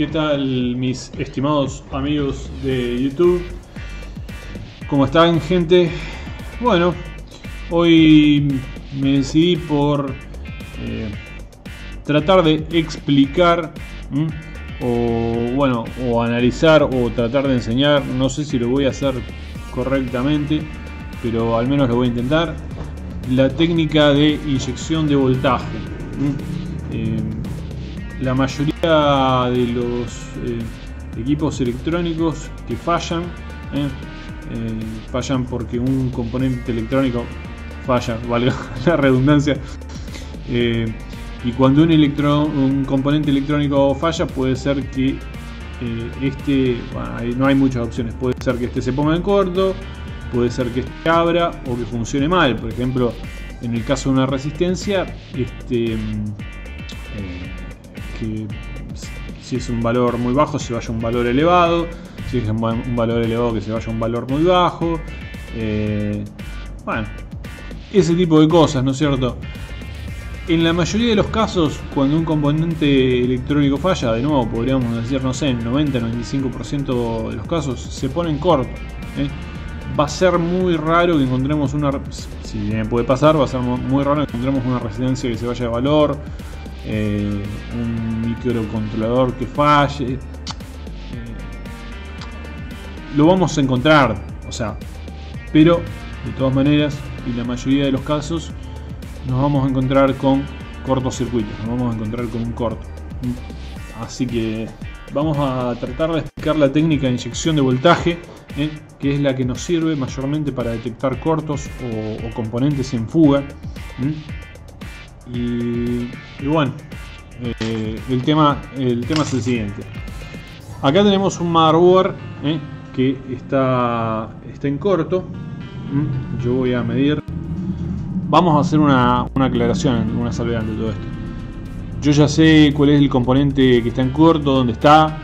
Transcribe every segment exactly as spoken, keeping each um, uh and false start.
¿Qué tal mis estimados amigos de YouTube? ¿Cómo están, gente? Bueno, hoy me decidí por eh, tratar de explicar ¿m? o bueno, o analizar o tratar de enseñar. No sé si lo voy a hacer correctamente, pero al menos lo voy a intentar. La técnica de inyección de voltaje. Eh, la mayoría de los eh, equipos electrónicos que fallan, eh, eh, fallan porque un componente electrónico falla, valga la redundancia. Eh, y cuando un, electro, un componente electrónico falla, puede ser que eh, este, bueno, hay, no hay muchas opciones, puede ser que este se ponga en corto, puede ser que este abra o que funcione mal. Por ejemplo, en el caso de una resistencia, este, eh, que si es un valor muy bajo se vaya a un valor elevado, si es un, un valor elevado que se vaya a un valor muy bajo, eh, bueno, ese tipo de cosas, ¿no es cierto? En la mayoría de los casos, cuando un componente electrónico falla, de nuevo podríamos decir, no sé, en noventa a noventa y cinco por ciento de los casos se pone en corto, ¿eh? Va a ser muy raro que encontremos una, si bien puede pasar, va a ser muy raro que encontremos una resistencia que se vaya de valor, eh, un microcontrolador que falle, eh, lo vamos a encontrar, o sea, pero de todas maneras, y la mayoría de los casos, nos vamos a encontrar con cortocircuitos, nos vamos a encontrar con un corto. Así que vamos a tratar de explicar la técnica de inyección de voltaje, ¿eh? que es la que nos sirve mayormente para detectar cortos o, o componentes en fuga. ¿Mm? Y, y bueno, eh, el, tema, el tema es el siguiente. Acá tenemos un motherboard, ¿eh? que está, está en corto. ¿Mm? Yo voy a medir. Vamos a hacer una, una aclaración, una salvedad de todo esto. Yo ya sé cuál es el componente que está en corto, dónde está.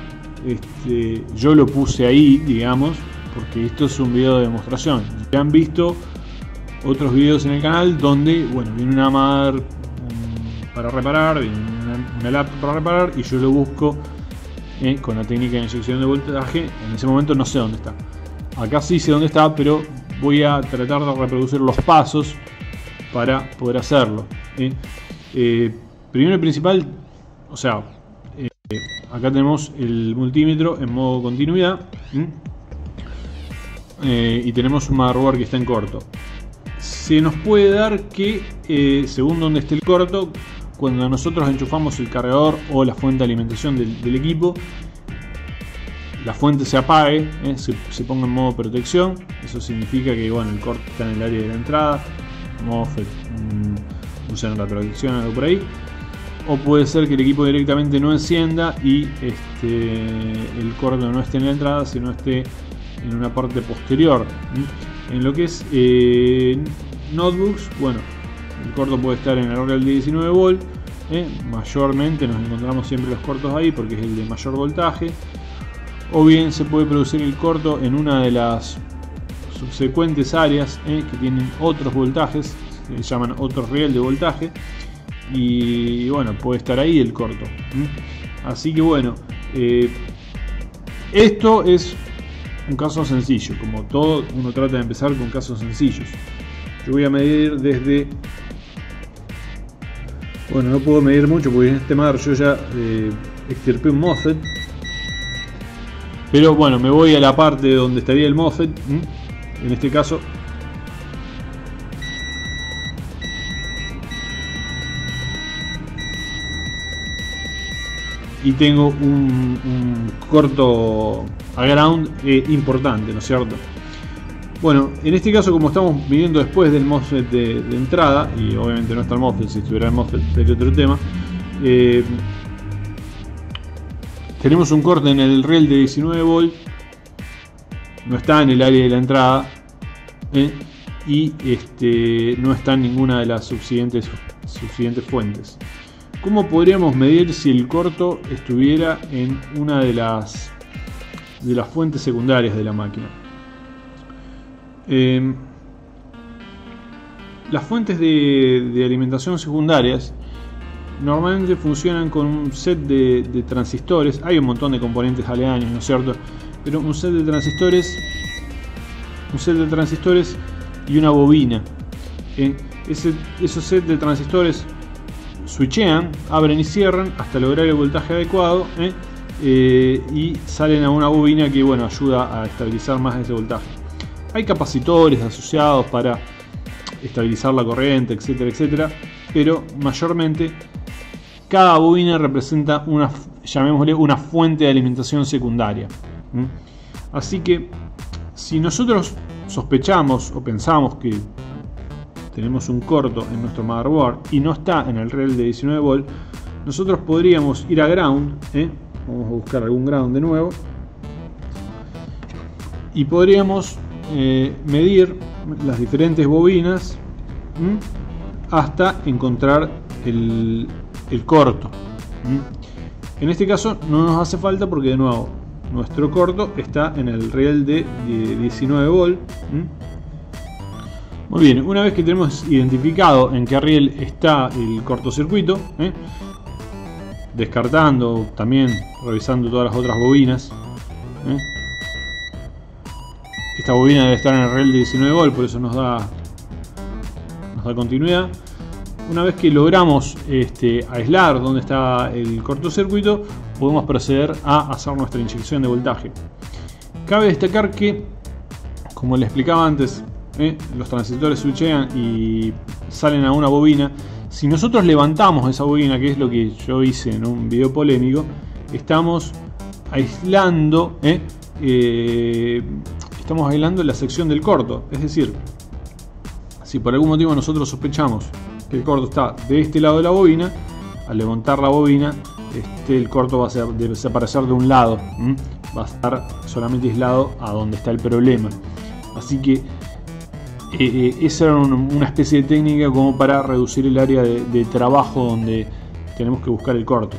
Este, yo lo puse ahí, digamos, porque esto es un video de demostración. Ya han visto otros videos en el canal donde, bueno, viene una madre para reparar, viene una, una laptop para reparar y yo lo busco eh, con la técnica de inyección de voltaje. En ese momento no sé dónde está. Acá sí sé dónde está, pero voy a tratar de reproducir los pasos para poder hacerlo. Eh, eh, primero y principal, o sea, eh, acá tenemos el multímetro en modo continuidad. ¿eh? Eh, y tenemos un motherboard que está en corto. Se nos puede dar que eh, según donde esté el corto, cuando nosotros enchufamos el cargador o la fuente de alimentación del, del equipo, la fuente se apague, eh, se, se ponga en modo protección. Eso significa que, bueno, el corto está en el área de la entrada, MOSFET, usen la protección, algo por ahí. O puede ser que el equipo directamente no encienda y este, el corto no esté en la entrada, sino esté en una parte posterior. En lo que es eh, notebooks, bueno, el corto puede estar en el orden del diecinueve volt, eh, mayormente nos encontramos siempre los cortos ahí porque es el de mayor voltaje, o bien se puede producir el corto en una de las subsecuentes áreas eh, que tienen otros voltajes, se llaman otros riel de voltaje, y bueno, puede estar ahí el corto. ¿eh? Así que bueno, eh, esto es un caso sencillo. Como todo, uno trata de empezar con casos sencillos. Yo voy a medir desde, bueno, no puedo medir mucho porque en este mar yo ya eh, extirpé un MOSFET, pero bueno, me voy a la parte donde estaría el MOSFET, ¿m? en este caso. Y tengo un, un corto a ground eh, importante, ¿no es cierto? Bueno, en este caso, como estamos midiendo después del MOSFET de, de entrada, y obviamente no está el MOSFET, si estuviera el MOSFET sería otro tema, eh, tenemos un corte en el riel de diecinueve volt, no está en el área de la entrada, eh, y este, no está en ninguna de las subsiguientes, subsiguientes fuentes. ¿Cómo podríamos medir si el corto estuviera en una de las, de las fuentes secundarias de la máquina? Eh, las fuentes de, de alimentación secundarias Normalmente funcionan con un set de, de transistores. Hay un montón de componentes aleaños, ¿no es cierto? Pero un set de transistores, un set de transistores y una bobina. En ese, esos set de transistores switchean, abren y cierran hasta lograr el voltaje adecuado, ¿eh? Eh, y salen a una bobina que, bueno, ayuda a estabilizar más ese voltaje. Hay capacitores asociados para estabilizar la corriente, etcétera, etcétera, pero mayormente cada bobina representa una, llamémosle, una fuente de alimentación secundaria. ¿Mm? Así que si nosotros sospechamos o pensamos que tenemos un corto en nuestro motherboard y no está en el relé de diecinueve volt, nosotros podríamos ir a ground, ¿eh? Vamos a buscar algún ground de nuevo, y podríamos eh, medir las diferentes bobinas, ¿m? Hasta encontrar el, el corto. ¿M? En este caso no nos hace falta porque, de nuevo, nuestro corto está en el reel de diecinueve volt. ¿M? Muy bien, una vez que tenemos identificado en qué reel está el cortocircuito, ¿eh? Descartando también, revisando todas las otras bobinas, ¿eh? Esta bobina debe estar en el reel de diecinueve volt, por eso nos da, nos da continuidad. Una vez que logramos este, aislar dónde está el cortocircuito, podemos proceder a hacer nuestra inyección de voltaje. Cabe destacar que, como les explicaba antes, ¿eh? los transistores switchean y salen a una bobina. Si nosotros levantamos esa bobina, que es lo que yo hice en un video polémico, estamos aislando, ¿eh? Eh, estamos aislando la sección del corto. Es decir, si por algún motivo nosotros sospechamos que el corto está de este lado de la bobina, al levantar la bobina, este, el corto va a desaparecer de un lado, ¿m? Va a estar solamente aislado a donde está el problema. Así que eh, eh, esa era un, una especie de técnica como para reducir el área de, de trabajo donde tenemos que buscar el corto.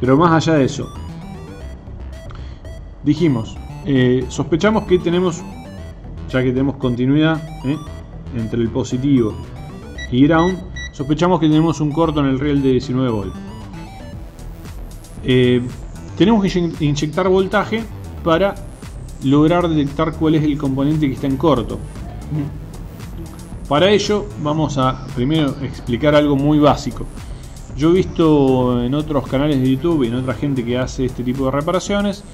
Pero más allá de eso, dijimos, Eh, sospechamos que tenemos, ya que tenemos continuidad ¿eh? entre el positivo y ground, sospechamos que tenemos un corto en el reel de diecinueve volt. Eh, tenemos que inyectar voltaje para lograr detectar cuál es el componente que está en corto. Para ello vamos a primero explicar algo muy básico. Yo he visto en otros canales de YouTube y en otra gente que hace este tipo de reparaciones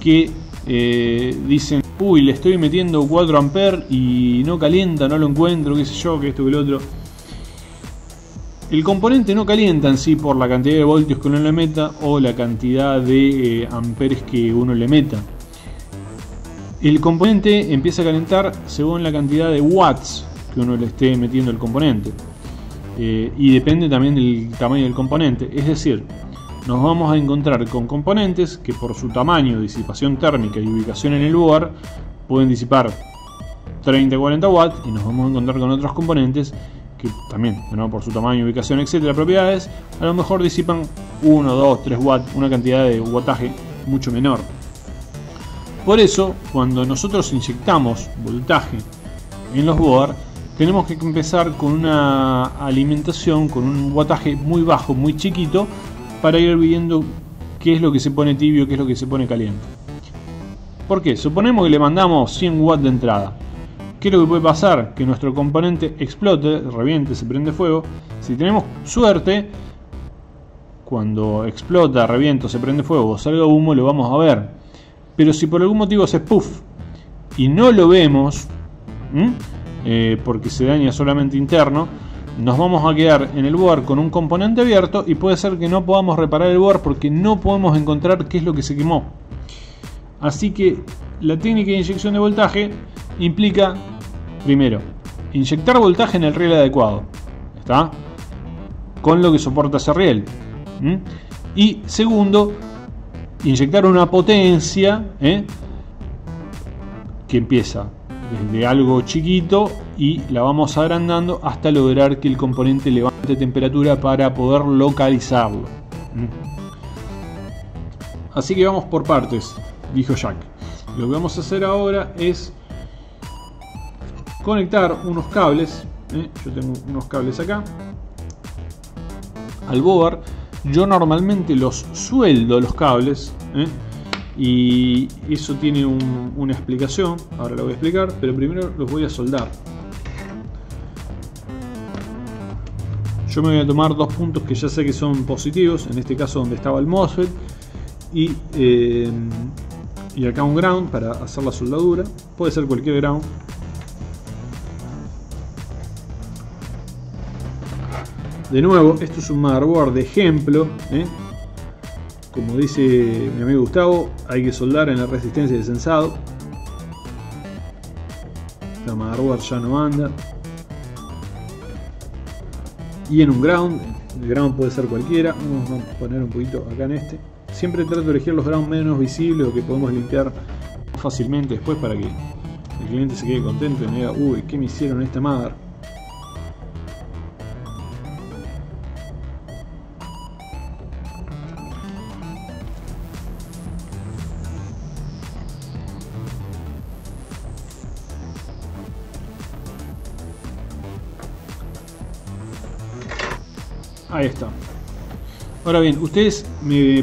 que Eh, dicen, uy, le estoy metiendo cuatro amperes y no calienta, no lo encuentro, qué sé yo, que esto que lo otro. El componente no calienta en sí por la cantidad de voltios que uno le meta o la cantidad de eh, amperes que uno le meta. El componente empieza a calentar según la cantidad de watts que uno le esté metiendo al componente, eh, y depende también del tamaño del componente. Es decir, nos vamos a encontrar con componentes que por su tamaño, disipación térmica y ubicación en el lugar pueden disipar treinta a cuarenta watts, y nos vamos a encontrar con otros componentes que también, ¿no? por su tamaño, ubicación, etcétera, propiedades, a lo mejor disipan uno, dos, tres watts, una cantidad de wattaje mucho menor. Por eso, cuando nosotros inyectamos voltaje en los board, tenemos que empezar con una alimentación, con un wattaje muy bajo, muy chiquito, para ir viendo qué es lo que se pone tibio, qué es lo que se pone caliente. ¿Por qué? Suponemos que le mandamos cien watts de entrada. ¿Qué es lo que puede pasar? Que nuestro componente explote, reviente, se prende fuego. Si tenemos suerte, cuando explota, revienta, se prende fuego o salga humo, lo vamos a ver. Pero si por algún motivo se puff y no lo vemos, eh, porque se daña solamente interno, nos vamos a quedar en el board con un componente abierto y puede ser que no podamos reparar el board porque no podemos encontrar qué es lo que se quemó. Así que la técnica de inyección de voltaje implica, primero, inyectar voltaje en el riel adecuado, ¿está? Con lo que soporta ese riel. ¿Mm? Y segundo, inyectar una potencia ¿eh? que empieza desde algo chiquito y la vamos agrandando hasta lograr que el componente levante temperatura para poder localizarlo. Así que vamos por partes, dijo Jack. Lo que vamos a hacer ahora es conectar unos cables, ¿eh? Yo tengo unos cables acá, Albobar, yo normalmente los sueldo los cables, ¿eh? Y eso tiene un, una explicación, ahora la voy a explicar, pero primero los voy a soldar. Yo me voy a tomar dos puntos que ya sé que son positivos, en este caso donde estaba el MOSFET y, eh, y acá un ground para hacer la soldadura, puede ser cualquier ground. De nuevo, esto es un motherboard de ejemplo, ¿eh? Como dice mi amigo Gustavo, hay que soldar en la resistencia de sensado. La motherboard ya no anda. Y en un ground, el ground puede ser cualquiera. Vamos a poner un poquito acá en este. Siempre trato de elegir los ground menos visibles o que podemos limpiar fácilmente después para que el cliente se quede contento y me diga, uy, ¿qué me hicieron esta madre? Ahí está. Ahora bien, ustedes me,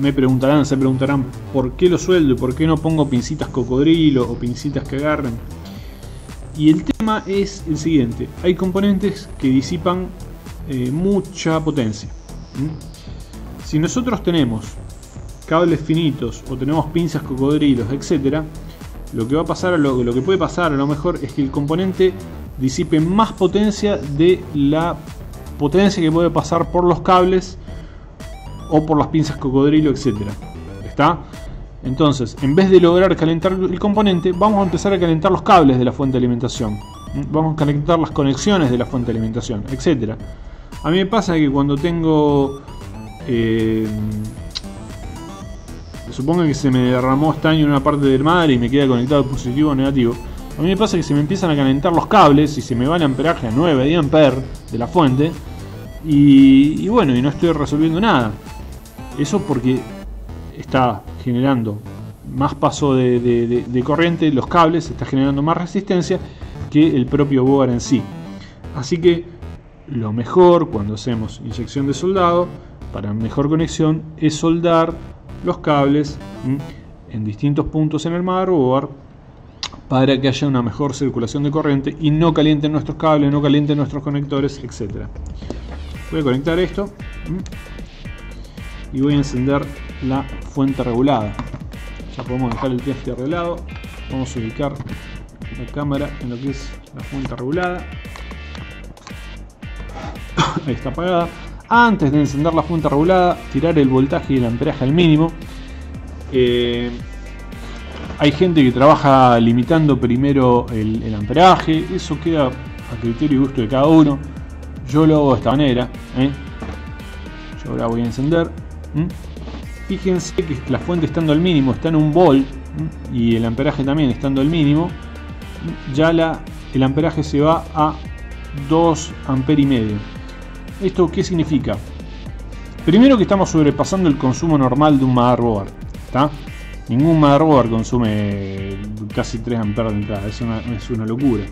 me preguntarán, se preguntarán por qué lo sueldo y por qué no pongo pincitas cocodrilo o pincitas que agarren. Y el tema es el siguiente: hay componentes que disipan eh, mucha potencia. ¿Mm? Si nosotros tenemos cables finitos o tenemos pinzas cocodrilos, etcétera, lo que va a pasar, lo, lo que puede pasar a lo mejor es que el componente disipe más potencia de la potencia que puede pasar por los cables o por las pinzas cocodrilo, etcétera. ¿Está? Entonces, en vez de lograr calentar el componente, vamos a empezar a calentar los cables de la fuente de alimentación. Vamos a calentar las conexiones de la fuente de alimentación, etcétera. A mí me pasa que cuando tengo... Eh, supongo que se me derramó estaño en una parte del madre y me queda conectado positivo o negativo. A mí me pasa que se me empiezan a calentar los cables y se me va el amperaje a nueve, diez amperes de la fuente y, y bueno, y no estoy resolviendo nada. Eso porque está generando más paso de, de, de, de corriente, los cables, está generando más resistencia que el propio board en sí. Así que lo mejor cuando hacemos inyección de soldado para mejor conexión es soldar los cables en distintos puntos en el motherboard para que haya una mejor circulación de corriente y no calienten nuestros cables, no calienten nuestros conectores, etcétera. Voy a conectar esto y voy a encender la fuente regulada. Ya podemos dejar el test de arreglado. Vamos a ubicar la cámara en lo que es la fuente regulada. Ahí está apagada. Antes de encender la fuente regulada, tirar el voltaje y el amperaje al mínimo. Eh, Hay gente que trabaja limitando primero el, el amperaje, eso queda a criterio y gusto de cada uno. Yo lo hago de esta manera, ¿eh? Yo ahora voy a encender. ¿Mm? Fíjense que la fuente estando al mínimo, está en un volt, ¿Mm? Y el amperaje también estando al mínimo, ya la, el amperaje se va a dos amperes y medio. ¿Esto qué significa? Primero que estamos sobrepasando el consumo normal de un motherboard, ¿está? Ningún motherboard consume casi tres amperes de entrada, es una, es una locura.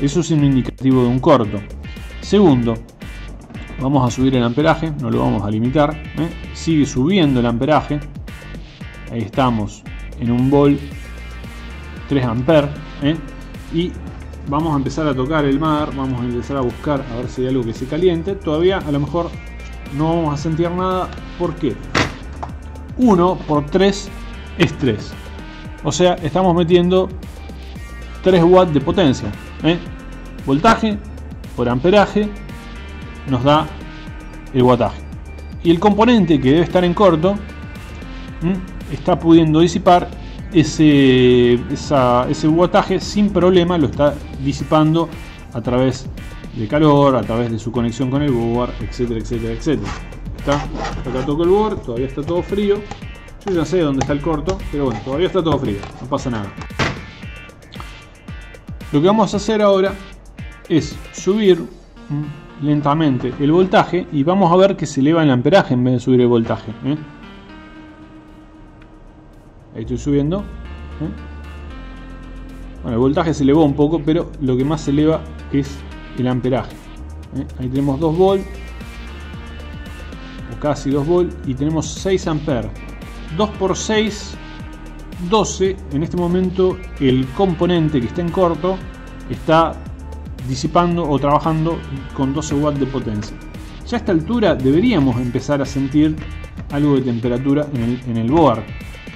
Eso es un indicativo de un corto. Segundo, vamos a subir el amperaje, no lo vamos a limitar, ¿eh? Sigue subiendo el amperaje. Ahí estamos en un volt, tres amperes, ¿eh? Y vamos a empezar a tocar el mar, vamos a empezar a buscar a ver si hay algo que se caliente. Todavía a lo mejor no vamos a sentir nada, ¿por qué? uno por tres es tres, o sea, estamos metiendo tres watts de potencia, ¿eh? Voltaje por amperaje nos da el wattaje y el componente que debe estar en corto, ¿m? Está pudiendo disipar ese, esa, ese wattaje sin problema, lo está disipando a través de calor, a través de su conexión con el board, etcétera, etcétera, etcétera. Está. Acá toco el board, todavía está todo frío. Yo ya sé dónde está el corto, pero bueno, todavía está todo frío, no pasa nada. Lo que vamos a hacer ahora es subir lentamente el voltaje y vamos a ver que se eleva el amperaje en vez de subir el voltaje, ¿eh? Ahí estoy subiendo, ¿eh? Bueno, el voltaje se elevó un poco, pero lo que más se eleva es el amperaje, ¿eh? Ahí tenemos dos volts, casi dos volts, y tenemos seis amperes, dos por seis, doce. En este momento el componente que está en corto está disipando o trabajando con doce watts de potencia. Ya a esta altura deberíamos empezar a sentir algo de temperatura en el, en el board,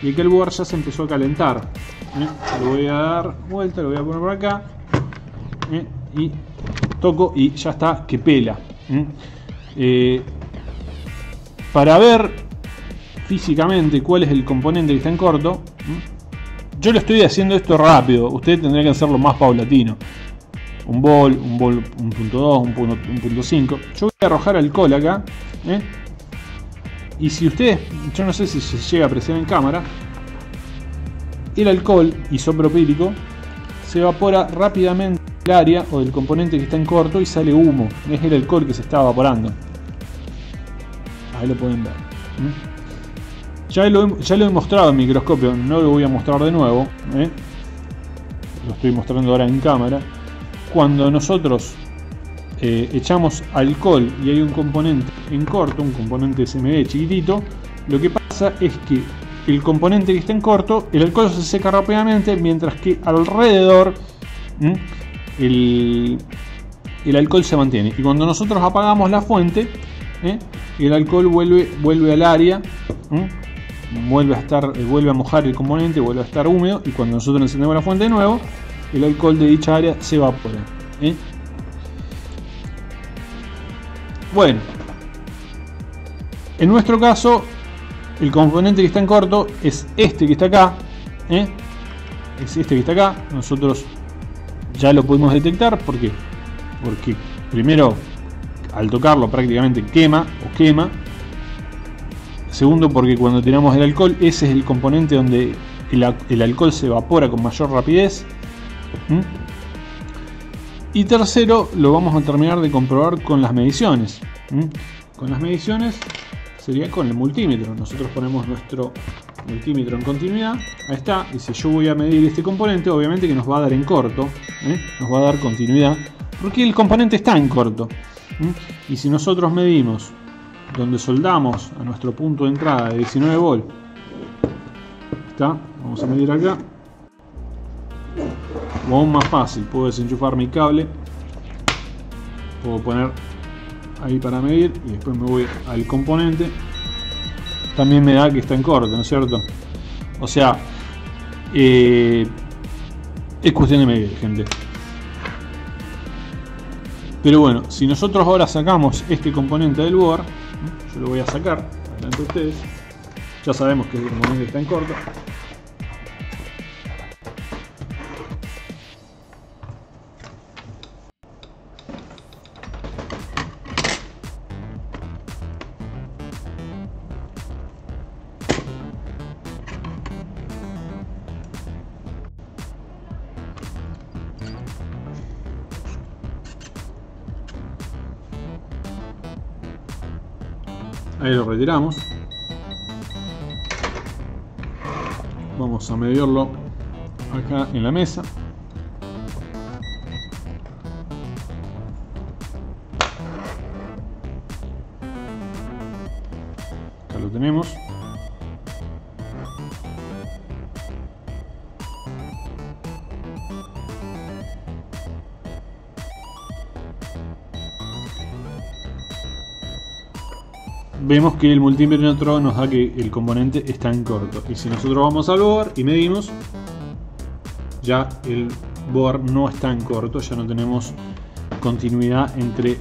y que el board ya se empezó a calentar. ¿Eh? Lo voy a dar vuelta, lo voy a poner por acá, ¿eh? Y toco y ya está que pela. ¿Eh? Eh, para ver físicamente cuál es el componente que está en corto, ¿eh? Yo lo estoy haciendo esto rápido, ustedes tendrían que hacerlo más paulatino. Un volt, un volt, uno punto dos, uno punto cinco. Yo voy a arrojar alcohol acá, ¿eh? Y si ustedes, yo no sé si se llega a apreciar en cámara, el alcohol isopropílico se evapora rápidamente del área o del componente que está en corto y sale humo. Es el alcohol que se está evaporando. Ahí lo pueden ver. ¿Eh? Ya, lo he, ya lo he mostrado en microscopio, no lo voy a mostrar de nuevo. ¿Eh? Lo estoy mostrando ahora en cámara. Cuando nosotros eh, echamos alcohol y hay un componente en corto, un componente S M D chiquitito, lo que pasa es que el componente que está en corto, el alcohol se seca rápidamente, mientras que alrededor el, el alcohol se mantiene. Y cuando nosotros apagamos la fuente, ¿eh? el alcohol vuelve, vuelve al área, ¿eh? vuelve, a estar, eh, vuelve a mojar el componente, vuelve a estar húmedo, y cuando nosotros encendemos la fuente de nuevo, el alcohol de dicha área se evapora. ¿eh? Bueno, en nuestro caso, el componente que está en corto es este que está acá. ¿eh? Es este que está acá. Nosotros ya lo pudimos detectar. ¿Por qué? Porque primero, al tocarlo prácticamente quema o quema. Segundo, porque cuando tiramos el alcohol, ese es el componente donde el, el alcohol se evapora con mayor rapidez. ¿Mm? Y tercero, lo vamos a terminar de comprobar con las mediciones. ¿Mm? Con las mediciones sería con el multímetro. Nosotros ponemos nuestro multímetro en continuidad, ahí está, y si yo voy a medir este componente, obviamente que nos va a dar en corto, ¿eh? nos va a dar continuidad, porque el componente está en corto. ¿Mm? Y si nosotros medimos donde soldamos a nuestro punto de entrada de diecinueve volts, está, vamos a medir acá. O aún más fácil, puedo desenchufar mi cable, puedo poner ahí para medir y después me voy al componente. También me da que está en corto, ¿no es cierto? O sea, eh, es cuestión de medir, gente. Pero bueno, si nosotros ahora sacamos este componente del board, yo lo voy a sacar delante de ustedes, ya sabemos que el componente está en corto. Ahí lo retiramos. Vamos a medirlo acá en la mesa. Acá lo tenemos. Vemos que el multímetro nos da que el componente está en corto. Y si nosotros vamos al board y medimos, ya el board no está en corto, ya no tenemos continuidad entre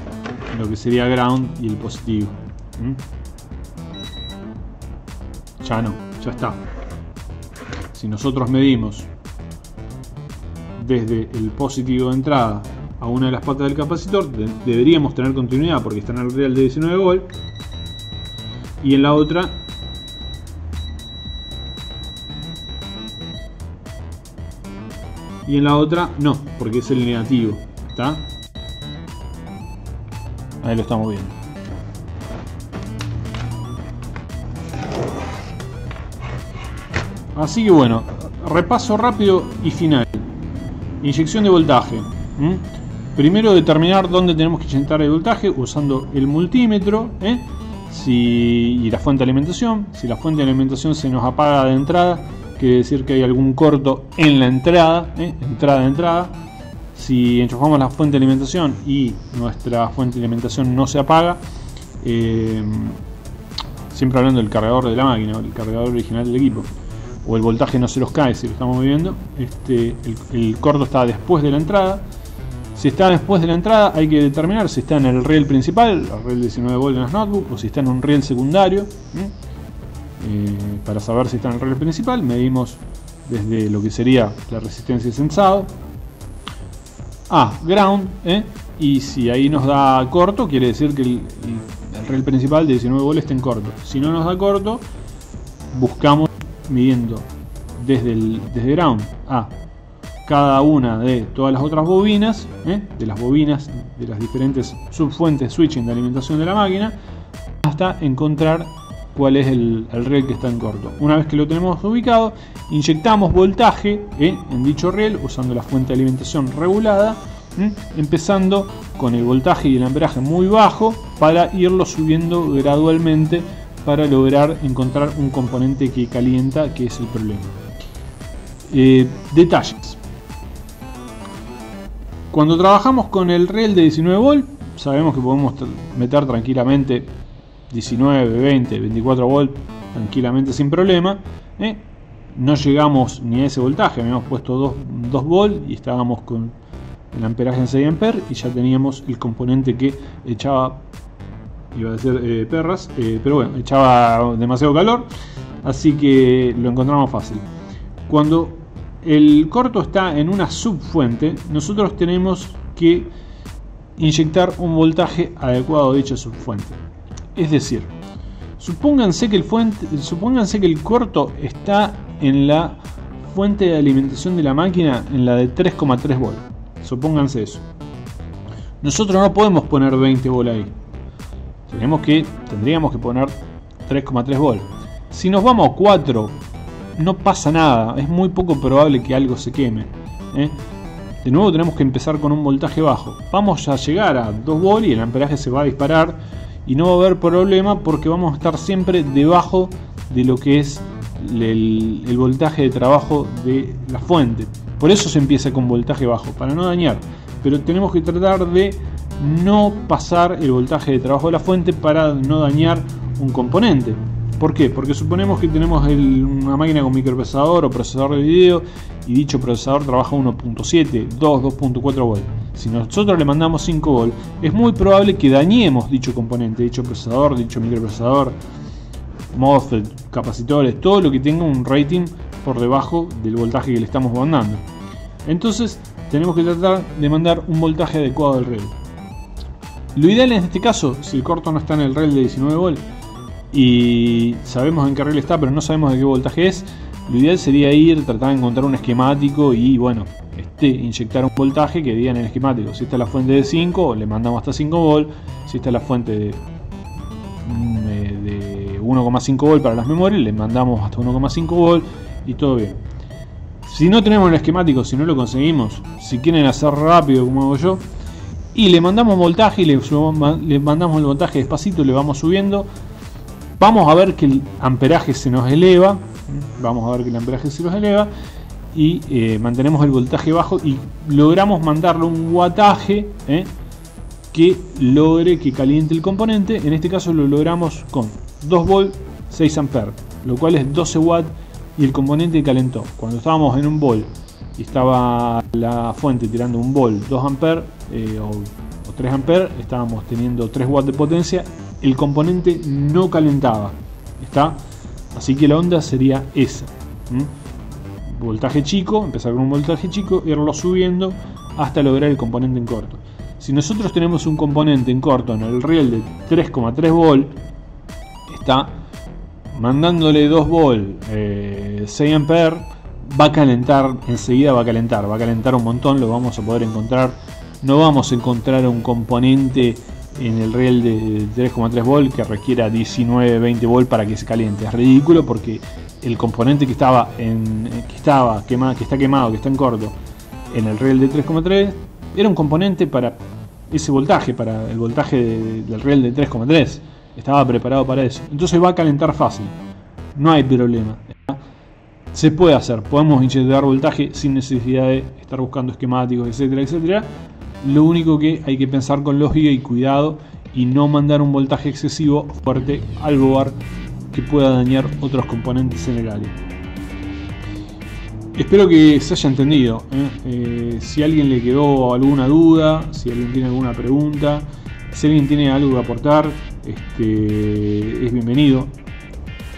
lo que sería ground y el positivo. ¿Mm? Ya no, ya está. Si nosotros medimos desde el positivo de entrada a una de las patas del capacitor, deberíamos tener continuidad porque está en el real de diecinueve volts. Y en la otra y en la otra no, porque es el negativo, ¿está? Ahí lo estamos viendo. Así que bueno, repaso rápido y final. Inyección de voltaje. ¿Mm? Primero determinar dónde tenemos que inyectar el voltaje usando el multímetro, ¿eh? si, y la fuente de alimentación. Si la fuente de alimentación se nos apaga de entrada, quiere decir que hay algún corto en la entrada, ¿eh? entrada, entrada. Si enchufamos la fuente de alimentación y nuestra fuente de alimentación no se apaga, eh, siempre hablando del cargador de la máquina, el cargador original del equipo, o el voltaje no se los cae si lo estamos viviendo, este, el, el corto está después de la entrada. Si está después de la entrada, hay que determinar si está en el riel principal, el riel diecinueve volt en las notebooks, o si está en un riel secundario. ¿eh? Eh, para saber si está en el riel principal, medimos desde lo que sería la resistencia de sensado a ground, ¿eh? y si ahí nos da corto, quiere decir que el, el, el riel principal de diecinueve volt está en corto. Si no nos da corto, buscamos midiendo desde, el, desde ground a cada una de todas las otras bobinas, ¿eh? de las bobinas de las diferentes subfuentes switching de alimentación de la máquina, hasta encontrar cuál es el, el riel que está en corto. Una vez que lo tenemos ubicado, inyectamos voltaje ¿eh? en dicho riel usando la fuente de alimentación regulada, ¿eh? empezando con el voltaje y el amperaje muy bajo para irlo subiendo gradualmente para lograr encontrar un componente que calienta, que es el problema. Eh, detalles. Cuando trabajamos con el riel de diecinueve volt, sabemos que podemos meter tranquilamente diecinueve, veinte, veinticuatro volt tranquilamente sin problema. ¿eh? No llegamos ni a ese voltaje, habíamos puesto dos, dos volt y estábamos con el amperaje en seis amperes y ya teníamos el componente que echaba, iba a decir eh, perras, eh, pero bueno, echaba demasiado calor, así que lo encontramos fácil. Cuando el corto está en una subfuente, nosotros tenemos que inyectar un voltaje adecuado a dicha subfuente. Es decir, supónganse que el fuente, supónganse que el corto está en la fuente de alimentación de la máquina, en la de tres coma tres volt. Supónganse eso. Nosotros no podemos poner veinte volt ahí. Tenemos que, tendríamos que poner tres coma tres volt. Si nos vamos a cuatro, no pasa nada, es muy poco probable que algo se queme. ¿eh? De nuevo tenemos que empezar con un voltaje bajo. Vamos a llegar a dos volt y el amperaje se va a disparar y no va a haber problema porque vamos a estar siempre debajo de lo que es el, el voltaje de trabajo de la fuente. Por eso se empieza con voltaje bajo, para no dañar. Pero tenemos que tratar de no pasar el voltaje de trabajo de la fuente para no dañar un componente. ¿Por qué? Porque suponemos que tenemos el, una máquina con microprocesador o procesador de video y dicho procesador trabaja uno punto siete, dos, dos punto cuatro volt. Si nosotros le mandamos cinco volt, es muy probable que dañemos dicho componente, dicho procesador, dicho microprocesador, MOSFET, capacitores, todo lo que tenga un rating por debajo del voltaje que le estamos mandando. Entonces tenemos que tratar de mandar un voltaje adecuado al riel. Lo ideal en este caso, si el corto no está en el riel de diecinueve volt, y sabemos en qué riel está pero no sabemos de qué voltaje es, lo ideal sería ir, tratar de encontrar un esquemático y bueno, este, inyectar un voltaje que diga en el esquemático. Si está la fuente de cinco, le mandamos hasta cinco volt. Si está la fuente de, de uno coma cinco volt para las memorias, le mandamos hasta uno coma cinco volt y todo bien. Si no tenemos el esquemático, si no lo conseguimos, si quieren hacer rápido como hago yo, y le mandamos voltaje y le, le mandamos el voltaje despacito, le vamos subiendo. Vamos a ver que el amperaje se nos eleva, vamos a ver que el amperaje se nos eleva y eh, mantenemos el voltaje bajo y logramos mandarle un wattaje eh, que logre que caliente el componente. En este caso lo logramos con dos volt, seis amperes, lo cual es doce watts y el componente calentó. Cuando estábamos en un volt y estaba la fuente tirando un volt, dos amperes eh, o, o tres amperes, estábamos teniendo tres watts de potencia. El componente no calentaba, ¿está? Así que la onda sería esa. ¿Mm? Voltaje chico, empezar con un voltaje chico, irlo subiendo hasta lograr el componente en corto. Si nosotros tenemos un componente en corto en el riel de tres coma tres volt, está mandándole dos volt, eh, seis amperes, va a calentar, enseguida va a calentar, va a calentar un montón, lo vamos a poder encontrar. No vamos a encontrar un componente en el riel de tres coma tres volt que requiera diecinueve, veinte volt para que se caliente. Es ridículo porque el componente que estaba en que estaba quemado, que está quemado, que está en corto en el riel de tres coma tres era un componente para ese voltaje, para el voltaje de, del riel de tres coma tres. estaba preparado para eso, entonces va a calentar fácil, no hay problema. Se puede hacer, podemos inyectar voltaje sin necesidad de estar buscando esquemáticos, etcétera, etcétera. Lo único que hay que pensar con lógica y cuidado y no mandar un voltaje excesivo fuerte al board que pueda dañar otros componentes en el área. Espero que se haya entendido, ¿eh? Eh, si a alguien le quedó alguna duda, si alguien tiene alguna pregunta, si alguien tiene algo que aportar, este, es bienvenido.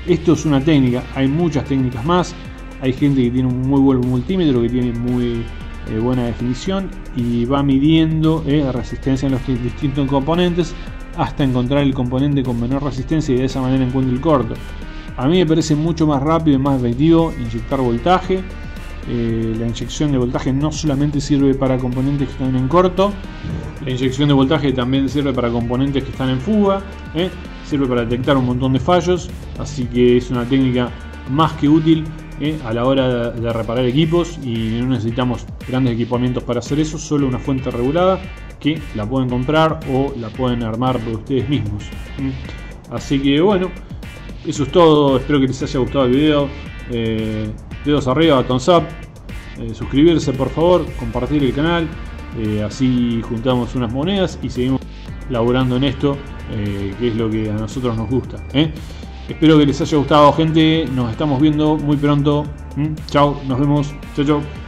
Esto es una técnica, hay muchas técnicas más, hay gente que tiene un muy buen multímetro, que tiene muy eh, buena definición y va midiendo eh, la resistencia en los distintos componentes hasta encontrar el componente con menor resistencia y de esa manera encuentra el corto. A mí me parece mucho más rápido y más efectivo inyectar voltaje. Eh, la inyección de voltaje no solamente sirve para componentes que están en corto, la inyección de voltaje también sirve para componentes que están en fuga, ¿eh? Sirve para detectar un montón de fallos, así que es una técnica más que útil ¿eh? a la hora de, de reparar equipos, y no necesitamos grandes equipamientos para hacer eso, solo una fuente regulada que la pueden comprar o la pueden armar por ustedes mismos, ¿eh? Así que bueno, eso es todo, espero que les haya gustado el video. Eh, dedos arriba, thumbs up, eh, suscribirse por favor, compartir el canal, eh, así juntamos unas monedas y seguimos laburando en esto, eh, que es lo que a nosotros nos gusta, ¿eh? Espero que les haya gustado, gente, nos estamos viendo muy pronto, ¿Mm? Chao, nos vemos, chao, chao.